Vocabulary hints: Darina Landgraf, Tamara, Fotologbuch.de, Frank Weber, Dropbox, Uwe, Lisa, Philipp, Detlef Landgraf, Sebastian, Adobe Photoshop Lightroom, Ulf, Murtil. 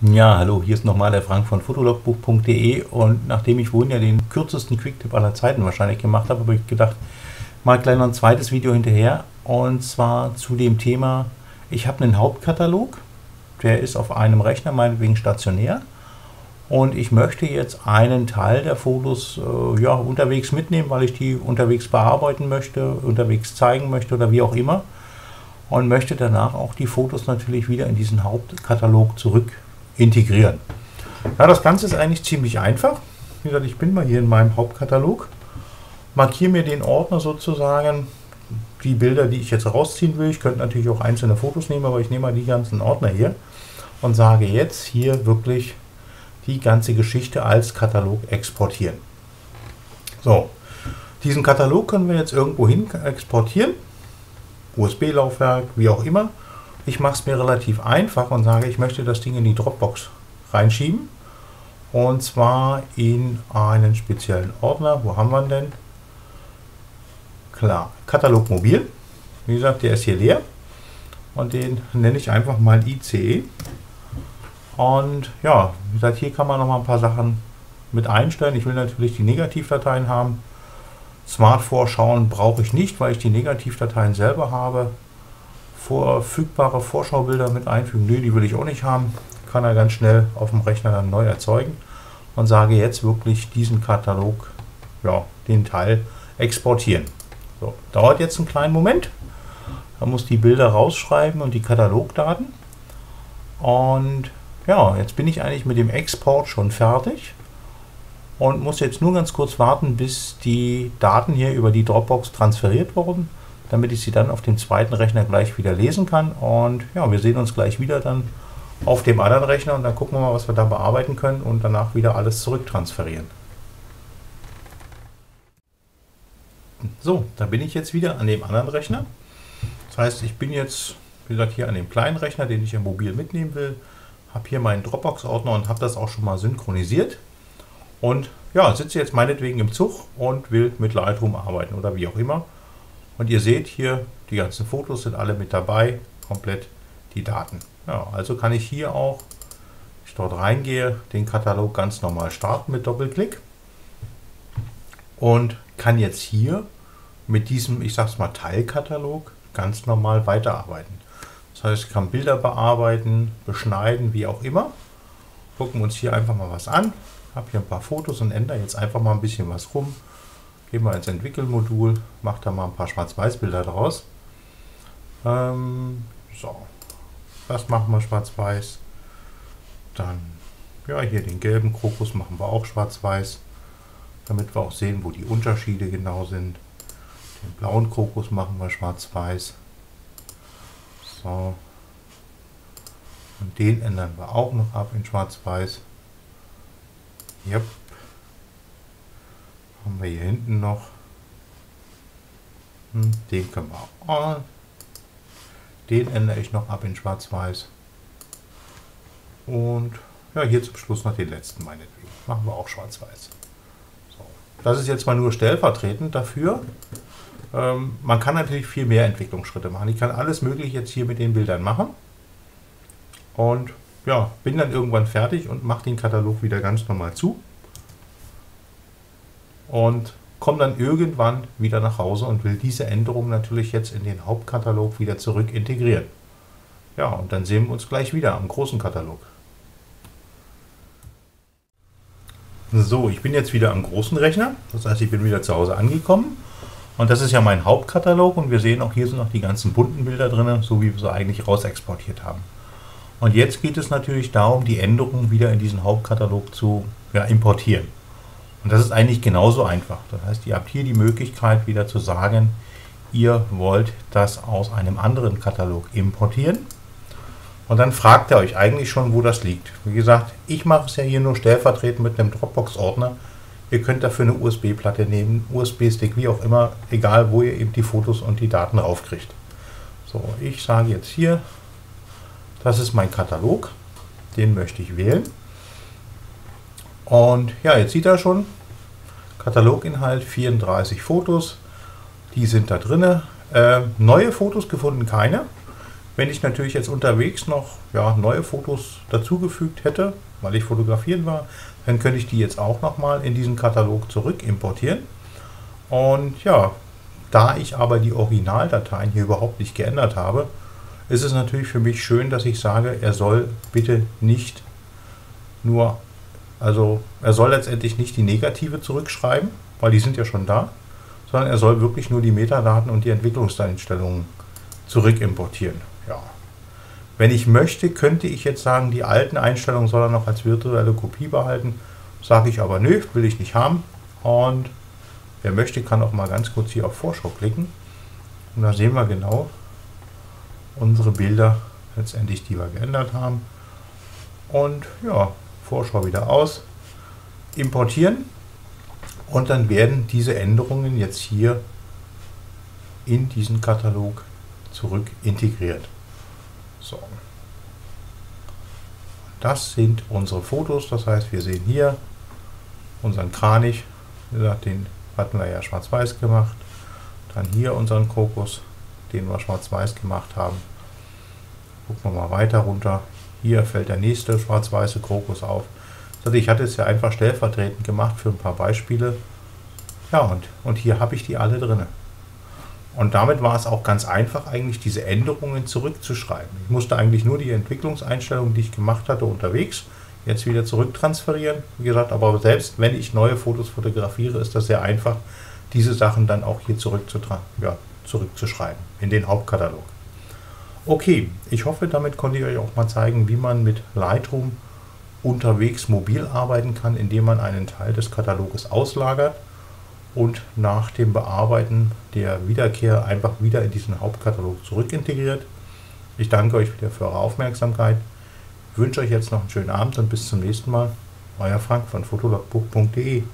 Ja, hallo, hier ist nochmal der Frank von Fotologbuch.de und nachdem ich vorhin ja den kürzesten Quicktip aller Zeiten wahrscheinlich gemacht habe, habe ich gedacht, mal gleich noch ein zweites Video hinterher und zwar zu dem Thema, ich habe einen Hauptkatalog, der ist auf einem Rechner, meinetwegen stationär und ich möchte jetzt einen Teil der Fotos unterwegs mitnehmen, weil ich die unterwegs bearbeiten möchte, unterwegs zeigen möchte oder wie auch immer und möchte danach auch die Fotos natürlich wieder in diesen Hauptkatalog zurück integrieren. Ja, das Ganze ist eigentlich ziemlich einfach. Wie gesagt, ich bin mal hier in meinem Hauptkatalog, markiere mir den Ordner sozusagen, die Bilder, die ich jetzt rausziehen will. Ich könnte natürlich auch einzelne Fotos nehmen, aber ich nehme mal die ganzen Ordner hier und sage jetzt hier wirklich die ganze Geschichte als Katalog exportieren. So, diesen Katalog können wir jetzt irgendwo hin exportieren, USB-Laufwerk, wie auch immer. Ich mache es mir relativ einfach und sage, ich möchte das Ding in die Dropbox reinschieben. Und zwar in einen speziellen Ordner. Wo haben wir ihn denn? Klar, Katalog Mobil. Wie gesagt, der ist hier leer. Und den nenne ich einfach mal ICE. Und ja, wie gesagt, hier kann man noch mal ein paar Sachen mit einstellen. Ich will natürlich die Negativdateien haben. Smart-Vorschauen brauche ich nicht, weil ich die Negativdateien selber habe. Verfügbare Vorschaubilder mit einfügen, nö, die will ich auch nicht haben, kann er ganz schnell auf dem Rechner dann neu erzeugen und sage jetzt wirklich diesen Katalog, ja, den Teil exportieren. So, dauert jetzt einen kleinen Moment, man muss die Bilder rausschreiben und die Katalogdaten und ja, jetzt bin ich eigentlich mit dem Export schon fertig und muss jetzt nur ganz kurz warten, bis die Daten hier über die Dropbox transferiert wurden, damit ich sie dann auf dem zweiten Rechner gleich wieder lesen kann. Und ja, wir sehen uns gleich wieder dann auf dem anderen Rechner und dann gucken wir mal, was wir da bearbeiten können und danach wieder alles zurücktransferieren. So, da bin ich jetzt wieder an dem anderen Rechner. Das heißt, ich bin jetzt, wie gesagt, hier an dem kleinen Rechner, den ich ja mobil mitnehmen will, habe hier meinen Dropbox-Ordner und habe das auch schon mal synchronisiert. Und ja, sitze jetzt meinetwegen im Zug und will mit Lightroom arbeiten oder wie auch immer. Und ihr seht hier, die ganzen Fotos sind alle mit dabei, komplett die Daten. Ja, also kann ich hier auch, wenn ich dort reingehe, den Katalog ganz normal starten mit Doppelklick. Und kann jetzt hier mit diesem, ich sag's mal, Teilkatalog ganz normal weiterarbeiten. Das heißt, ich kann Bilder bearbeiten, beschneiden, wie auch immer. Gucken uns hier einfach mal was an. Ich habe hier ein paar Fotos und ändere jetzt einfach mal ein bisschen was rum. Gehen wir ins Entwickelmodul, mache da mal ein paar Schwarz-Weiß-Bilder draus. So, das machen wir schwarz-weiß. Dann, ja, hier den gelben Krokus machen wir auch schwarz-weiß, damit wir auch sehen, wo die Unterschiede genau sind. Den blauen Krokus machen wir schwarz-weiß. So, und den ändern wir auch noch ab in schwarz-weiß. Yep. Haben wir hier hinten noch, den können wir auch, den ändere ich noch ab in schwarz-weiß und ja, hier zum Schluss noch den letzten meinetwegen, machen wir auch schwarz-weiß. So. Das ist jetzt mal nur stellvertretend dafür, man kann natürlich viel mehr Entwicklungsschritte machen, ich kann alles mögliche jetzt hier mit den Bildern machen und ja, bin dann irgendwann fertig und mache den Katalog wieder ganz normal zu. Und komme dann irgendwann wieder nach Hause und will diese Änderung natürlich jetzt in den Hauptkatalog wieder zurück integrieren. Ja, und dann sehen wir uns gleich wieder am großen Katalog. So, ich bin jetzt wieder am großen Rechner. Das heißt, ich bin wieder zu Hause angekommen. Und das ist ja mein Hauptkatalog. Und wir sehen auch, hier sind noch die ganzen bunten Bilder drin, so wie wir sie eigentlich raus exportiert haben. Und jetzt geht es natürlich darum, die Änderungen wieder in diesen Hauptkatalog zu importieren. Und das ist eigentlich genauso einfach. Das heißt, ihr habt hier die Möglichkeit wieder zu sagen, ihr wollt das aus einem anderen Katalog importieren. Und dann fragt ihr euch eigentlich schon, wo das liegt. Wie gesagt, ich mache es ja hier nur stellvertretend mit einem Dropbox-Ordner. Ihr könnt dafür eine USB-Platte nehmen, USB-Stick, wie auch immer, egal wo ihr eben die Fotos und die Daten raufkriegt. So, ich sage jetzt hier, das ist mein Katalog, den möchte ich wählen. Und ja, jetzt sieht er schon, Kataloginhalt 34 Fotos, die sind da drin. Neue Fotos gefunden keine. Wenn ich natürlich jetzt unterwegs noch neue Fotos dazugefügt hätte, weil ich fotografiert war, dann könnte ich die jetzt auch nochmal in diesen Katalog zurück importieren. Und ja, da ich aber die Originaldateien hier überhaupt nicht geändert habe, ist es natürlich für mich schön, dass ich sage, er soll bitte nicht nur, also er soll letztendlich nicht die Negative zurückschreiben, weil die sind ja schon da, sondern er soll wirklich nur die Metadaten und die Entwicklungseinstellungen zurück importieren. Ja. Wenn ich möchte, könnte ich jetzt sagen, die alten Einstellungen soll er noch als virtuelle Kopie behalten. Sage ich aber, nö, will ich nicht haben. Und wer möchte, kann auch mal ganz kurz hier auf Vorschau klicken. Und da sehen wir genau unsere Bilder letztendlich, die wir geändert haben. Und ja, Vorschau wieder aus. Importieren. Und dann werden diese Änderungen jetzt hier in diesen Katalog zurück integriert. So. Das sind unsere Fotos. Das heißt, wir sehen hier unseren Kranich. Wie gesagt, den hatten wir ja schwarz-weiß gemacht. Dann hier unseren Kokos, den wir schwarz-weiß gemacht haben. Gucken wir mal weiter runter. Hier fällt der nächste schwarz-weiße Kokos auf. Ich hatte es ja einfach stellvertretend gemacht für ein paar Beispiele. Ja, und hier habe ich die alle drin. Und damit war es auch ganz einfach, eigentlich diese Änderungen zurückzuschreiben. Ich musste eigentlich nur die Entwicklungseinstellungen, die ich gemacht hatte, unterwegs, jetzt wieder zurücktransferieren. Wie gesagt, aber selbst wenn ich neue Fotos fotografiere, ist das sehr einfach, diese Sachen dann auch hier zurückzuschreiben in den Hauptkatalog. Okay, ich hoffe, damit konnte ich euch auch mal zeigen, wie man mit Lightroom unterwegs mobil arbeiten kann, indem man einen Teil des Kataloges auslagert und nach dem Bearbeiten der Wiederkehr einfach wieder in diesen Hauptkatalog zurückintegriert. Ich danke euch wieder für eure Aufmerksamkeit, wünsche euch jetzt noch einen schönen Abend und bis zum nächsten Mal. Euer Frank von Fotologbuch.de.